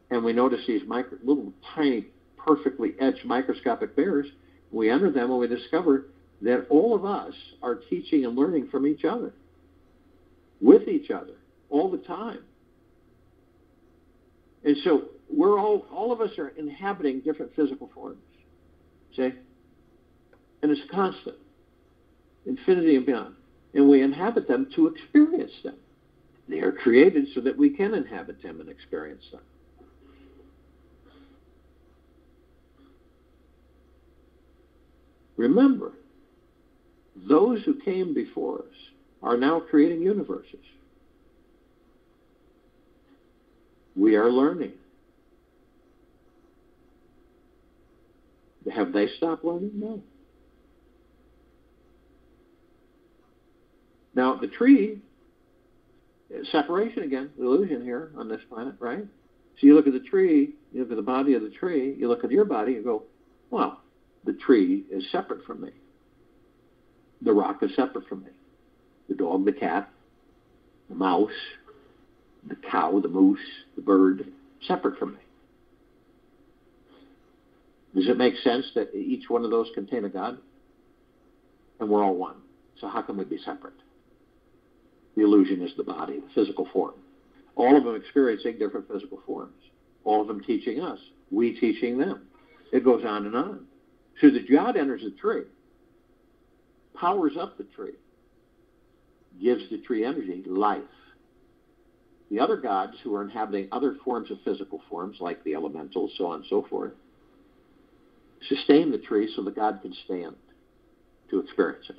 and we notice these micro, little tiny, perfectly etched microscopic bears. We enter them and we discover that all of us are teaching and learning from each other, with each other, all the time. And so we're all, all of us are inhabiting different physical forms, see? And it's constant, infinity and beyond. And we inhabit them to experience them. They are created so that we can inhabit them and experience them. Remember, those who came before us are now creating universes. We are learning. Have they stopped learning? No. Now, the tree, separation again, illusion here on this planet, right? So you look at the tree, you look at the body of the tree, you look at your body, you go, well, the tree is separate from me. The rock is separate from me. The dog, the cat, the mouse, the cow, the moose, the bird, separate from me. Does it make sense that each one of those contain a God? And we're all one. So how can we be separate? The illusion is the body, the physical form. All of them experiencing different physical forms. All of them teaching us. We teaching them. It goes on and on. So the God enters the tree, powers up the tree, gives the tree energy, life. The other gods who are inhabiting other forms of physical forms, like the elementals, so on and so forth, sustain the tree so the God can stand to experience it.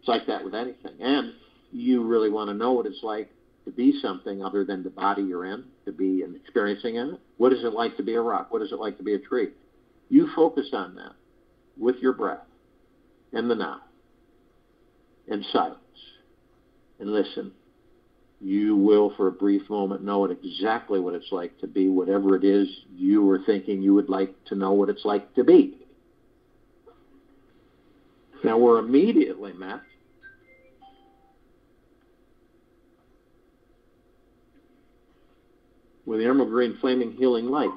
It's like that with anything. And you really want to know what it's like to be something other than the body you're in, to be and experiencing in it. What is it like to be a rock? What is it like to be a tree? You focus on that with your breath and the now and silence and listen, you will for a brief moment know exactly what it's like to be whatever it is you were thinking you would like to know what it's like to be. Now we're immediately met with the emerald green flaming healing light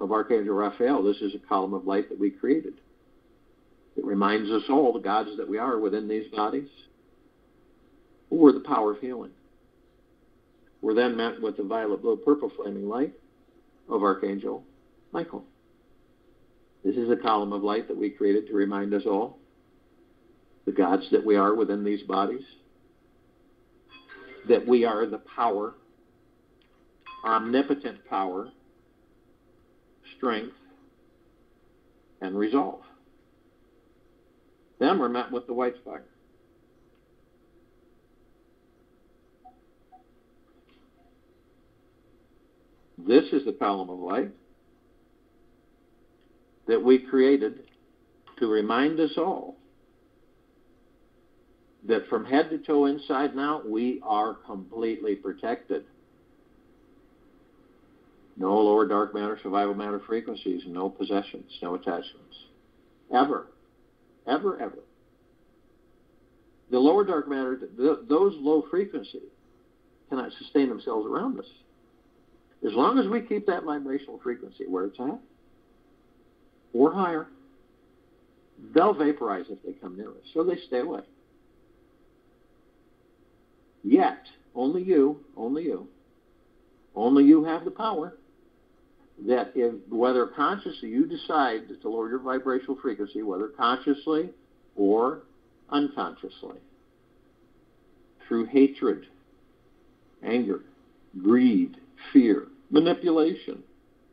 of Archangel Raphael. This is a column of light that we created. It reminds us all, the gods that we are within these bodies, we're the power of healing. We're then met with the violet, blue, purple flaming light of Archangel Michael. This is a column of light that we created to remind us all, the gods that we are within these bodies, that we are the power, omnipotent power, strength, and resolve. Then we're met with the white fire. This is the column of light that we created to remind us all that from head to toe, inside and out, we are completely protected. No lower dark matter, survival matter frequencies, no possessions, no attachments. Ever. Ever, ever. The lower dark matter, th those low frequencies cannot sustain themselves around us. As long as we keep that vibrational frequency where it's at, or higher, they'll vaporize if they come near us, so they stay away. Yet, only you, only you, only you have the power that if, whether consciously you decide to lower your vibrational frequency, whether consciously or unconsciously, through hatred, anger, greed, fear, manipulation,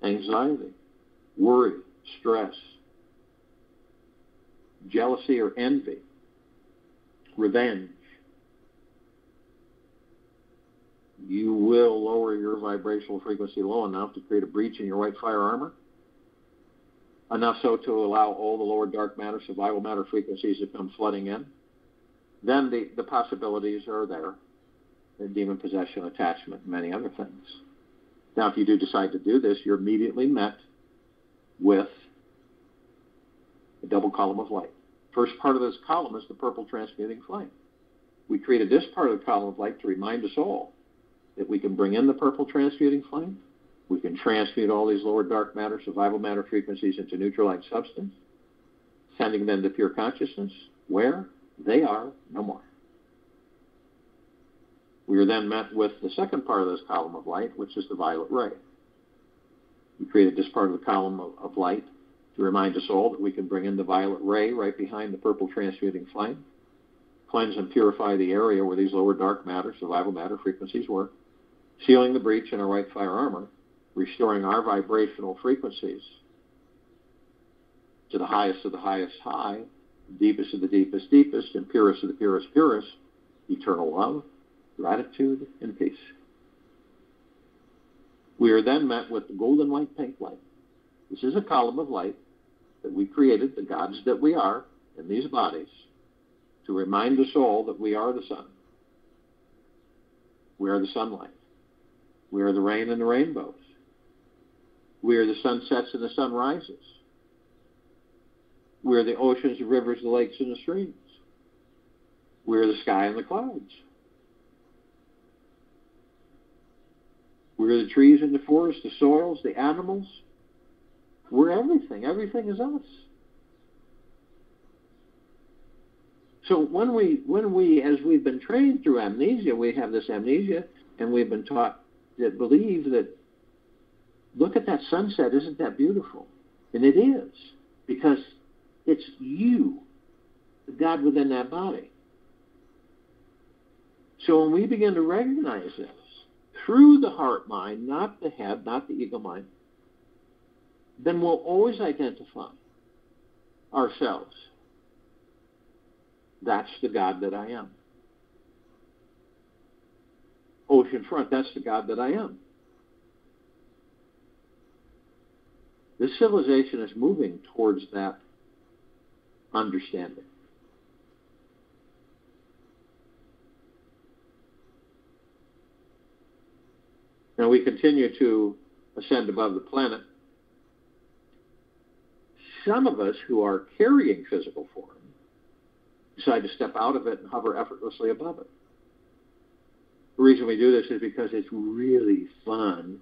anxiety, worry, stress, jealousy or envy, revenge, you will lower your vibrational frequency low enough to create a breach in your white fire armor, enough so to allow all the lower dark matter, survival matter frequencies to come flooding in. Then the, the possibilities are there, the demon possession, attachment, and many other things. Now, if you do decide to do this, you're immediately met with a double column of light. First part of this column is the purple transmuting flame. We created this part of the column of light to remind us all that we can bring in the purple transmuting flame. We can transmute all these lower dark matter, survival matter frequencies into neutralized substance, sending them to pure consciousness, where they are no more. We are then met with the second part of this column of light, which is the violet ray. We created this part of the column of, of light to remind us all that we can bring in the violet ray right behind the purple transmuting flame, cleanse and purify the area where these lower dark matter, survival matter frequencies were, sealing the breach in our white fire armor, restoring our vibrational frequencies to the highest of the highest high, deepest of the deepest deepest, and purest of the purest purest, eternal love, gratitude, and peace. We are then met with the golden white pink light. This is a column of light that we created, the gods that we are in these bodies, to remind us all that we are the sun. We are the sunlight. We are the rain and the rainbows. We are the sunsets and the sunrises. We are the oceans, the rivers, the lakes, and the streams. We are the sky and the clouds. We're the trees and the forests, the soils, the animals. We're everything. Everything is us. So when we, when we, as we've been trained through amnesia, we have this amnesia, and we've been taught to believe that, look at that sunset, isn't that beautiful? And it is, because it's you, the God within that body. So when we begin to recognize this, through the heart mind, not the head, not the ego mind, then we'll always identify ourselves. That's the God that I am. Ocean front, that's the God that I am. This civilization is moving towards that understanding. Now we continue to ascend above the planet. Some of us who are carrying physical form decide to step out of it and hover effortlessly above it. The reason we do this is because it's really fun,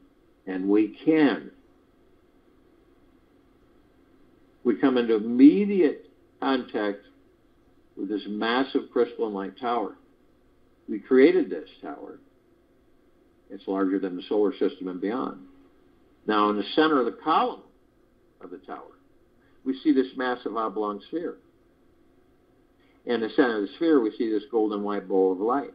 and we can. We come into immediate contact with this massive crystalline-like tower. We created this tower. It's larger than the solar system and beyond. Now, in the center of the column of the tower, we see this massive oblong sphere. In the center of the sphere, we see this golden white bowl of light.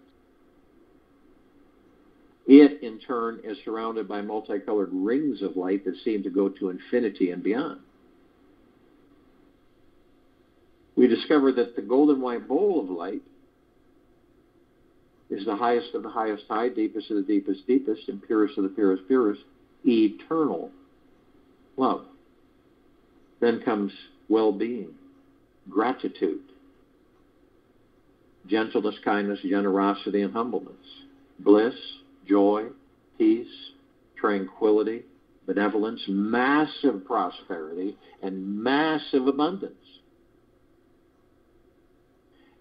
It, in turn, is surrounded by multicolored rings of light that seem to go to infinity and beyond. We discover that the golden white bowl of light is the highest of the highest high, deepest of the deepest deepest, and purest of the purest purest, eternal love. Then comes well-being, gratitude, gentleness, kindness, generosity, and humbleness, bliss, joy, peace, tranquility, benevolence, massive prosperity, and massive abundance.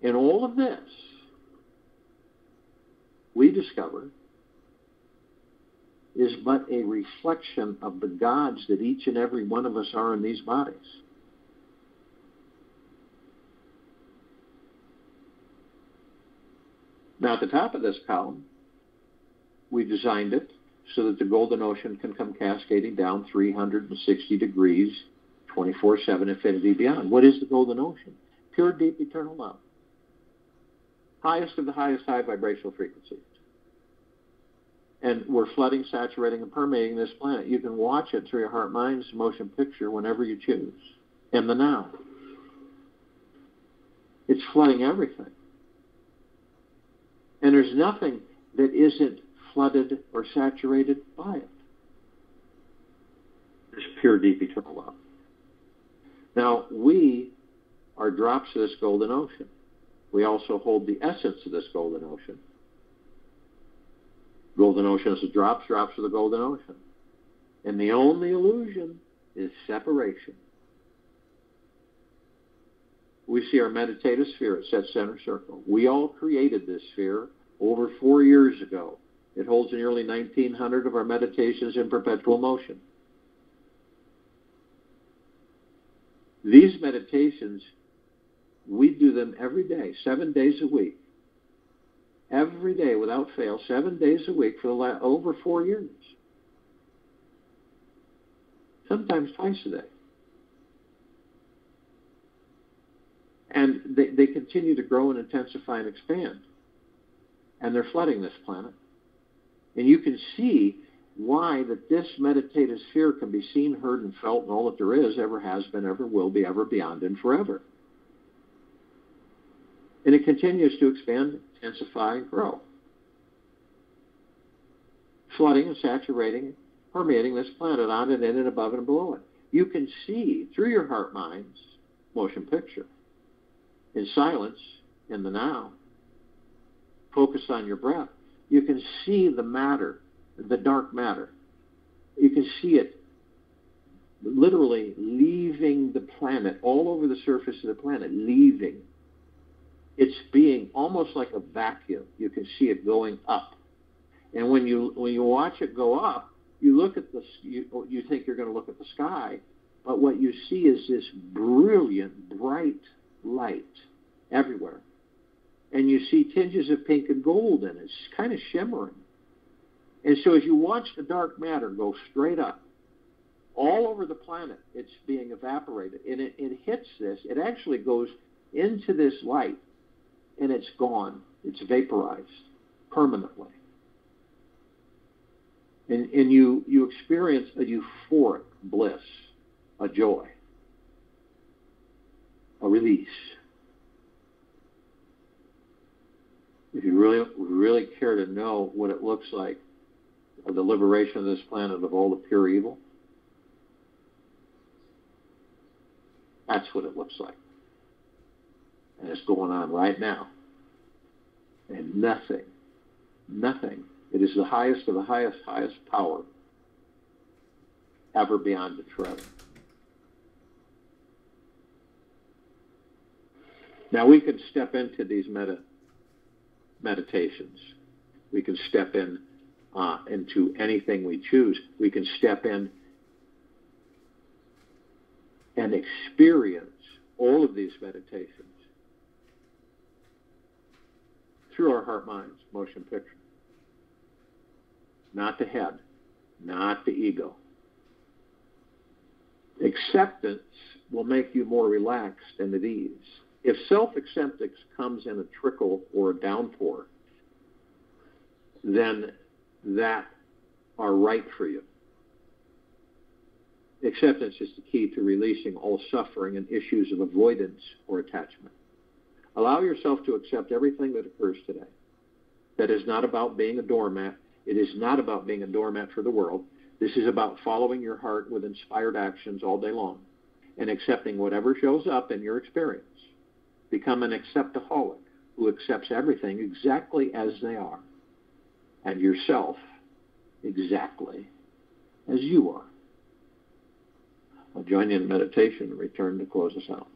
In all of this, we discover is but a reflection of the gods that each and every one of us are in these bodies. Now, at the top of this column, we designed it so that the golden ocean can come cascading down three hundred sixty degrees, twenty-four seven, infinity beyond. What is the golden ocean? Pure, deep, eternal love. Highest of the highest high vibrational frequencies. And we're flooding, saturating, and permeating this planet. You can watch it through your heart mind's motion picture whenever you choose, in the now. It's flooding everything. And there's nothing that isn't flooded or saturated by it. It's pure, deep, eternal love. Now, we are drops of this golden ocean. We also hold the essence of this golden ocean. Golden ocean is the drops, drops of the golden ocean. And the only illusion is separation. We see our meditative sphere, it sets center circle. We all created this sphere over four years ago. It holds nearly nineteen hundred of our meditations in perpetual motion. These meditations, we do them every day, seven days a week. Every day without fail, seven days a week for the last, over four years. Sometimes twice a day. And they, they continue to grow and intensify and expand. And they're flooding this planet. And you can see why that this meditative sphere can be seen, heard, and felt, and all that there is, ever has been, ever will be, ever beyond, and forever. And it continues to expand, intensify, and grow. Flooding and saturating, permeating this planet on and in and above and below it. You can see through your heart mind's motion picture, in silence, in the now, focus on your breath. You can see the matter, the dark matter. You can see it literally leaving the planet, all over the surface of the planet, leaving. It's being almost like a vacuum. You can see it going up. And when you when you watch it go up, you look at the you, you think you're going to look at the sky, but what you see is this brilliant, bright light everywhere. And you see tinges of pink and gold in it. It's kind of shimmering. And so as you watch the dark matter go straight up, all over the planet, it's being evaporated. And it, it hits this. It actually goes into this light, and it's gone. It's vaporized permanently. And, and you, you experience a euphoric bliss, a joy, a release. If you really, really care to know what it looks like, the liberation of this planet of all the pure evil, that's what it looks like. And it's going on right now. And nothing, nothing It is the highest of the highest, highest power ever beyond the tread. Now we can step into these meta meditations. We can step in uh, into anything we choose. We can step in and experience all of these meditations through our heart minds, motion picture. Not the head, not the ego. Acceptance will make you more relaxed and at ease. If self-acceptance comes in a trickle or a downpour, then that are right for you. Acceptance is the key to releasing all suffering and issues of avoidance or attachment. Allow yourself to accept everything that occurs today. That is not about being a doormat. It is not about being a doormat for the world. This is about following your heart with inspired actions all day long and accepting whatever shows up in your experience. Become an acceptaholic who accepts everything exactly as they are and yourself exactly as you are. I'll join you in meditation and return to close us out.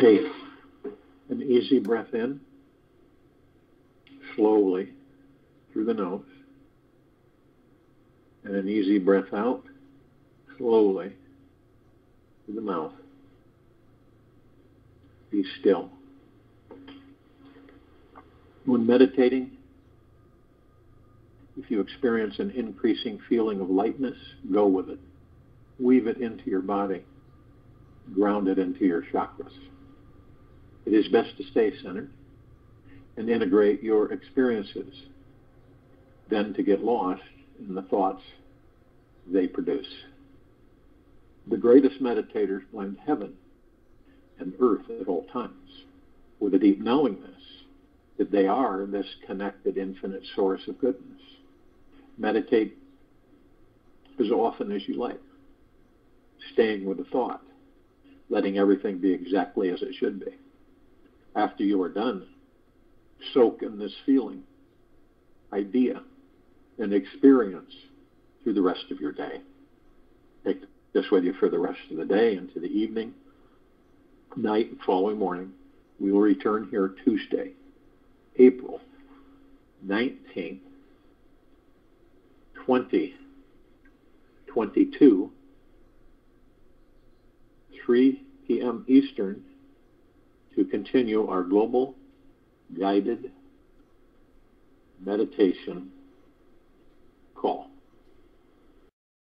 Take an easy breath in, slowly through the nose, and an easy breath out, slowly through the mouth. Be still. When meditating, if you experience an increasing feeling of lightness, go with it. Weave it into your body. Ground it into your chakras. It is best to stay centered and integrate your experiences than to get lost in the thoughts they produce. The greatest meditators blend heaven and earth at all times with a deep knowingness that they are this connected infinite source of goodness. Meditate as often as you like, staying with the thought, letting everything be exactly as it should be. After you are done, soak in this feeling, idea, and experience through the rest of your day. Take this with you for the rest of the day, into the evening, night, and following morning. We will return here Tuesday, April nineteenth, twenty twenty-two, three p m Eastern, to continue our global guided meditation call.